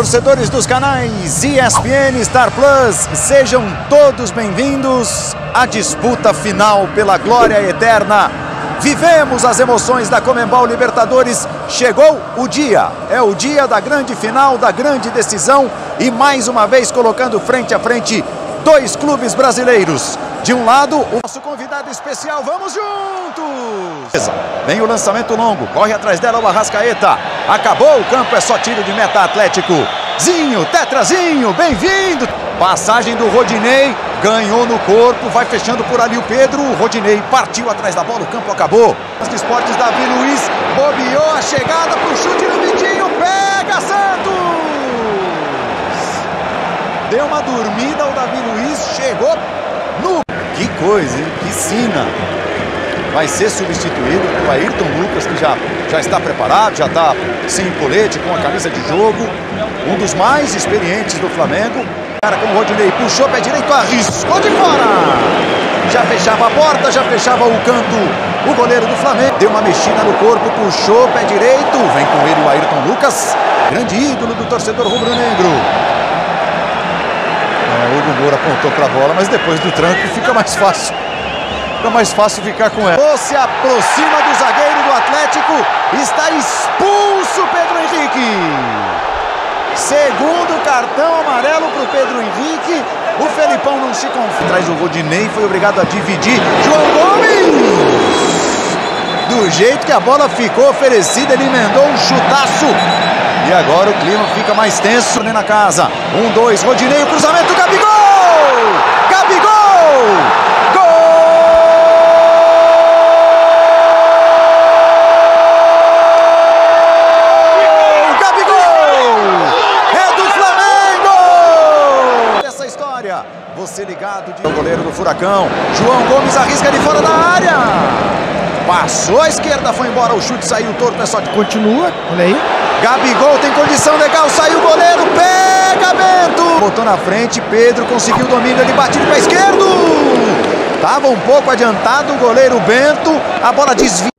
Torcedores dos canais ESPN Star Plus, sejam todos bem-vindos à disputa final pela glória eterna. Vivemos as emoções da Comembol Libertadores. Chegou o dia, é o dia da grande final, da grande decisão, e mais uma vez colocando frente a frente dois clubes brasileiros. De um lado, o nosso convidado especial, vamos juntos! Vem o lançamento longo, corre atrás dela o Arrascaeta. Acabou o campo, é só tiro de meta Atlético. Zinho, Tetrazinho, bem-vindo! Passagem do Rodinei, ganhou no corpo, vai fechando por ali o Pedro. O Rodinei partiu atrás da bola, o campo acabou. Os esportes, Davi Luiz bobeou a chegada pro chute do Vitinho, pega Santos! Deu uma dormida, o Davi Luiz chegou. Que coisa, hein? Que sina. Vai ser substituído o Ayrton Lucas, que já está preparado, já está sem colete, com a camisa de jogo. Um dos mais experientes do Flamengo. Cara, com o Rodinei, puxou pé direito, arriscou de fora. Já fechava a porta, já fechava o canto. O goleiro do Flamengo deu uma mexida no corpo, puxou pé direito. Vem com ele o Ayrton Lucas, grande ídolo do torcedor rubro-negro. O Hugo Moura apontou para a bola, mas depois do tranco fica mais fácil. Fica mais fácil ficar com ela. Se aproxima do zagueiro do Atlético. Está expulso Pedro Henrique. Segundo cartão amarelo para o Pedro Henrique. O Felipão não se confia. Traz o Rodinei, foi obrigado a dividir. João Gomes! Do jeito que a bola ficou oferecida, ele emendou um chutaço. E agora o clima fica mais tenso na casa. 1-2, Rodinei, o cruzamento, Gabigol! Gabigol! Gol! Gabigol! É do Flamengo! Essa história, você ligado de... O goleiro do Furacão, João Gomes arrisca de fora da área. Passou a esquerda, foi embora, o chute saiu torto, é só que continua, olha aí. Gabigol tem condição legal, saiu o goleiro, pega Bento! Botou na frente, Pedro conseguiu o domínio, ele batido para a esquerda. Estava um pouco adiantado o goleiro Bento, a bola desviou.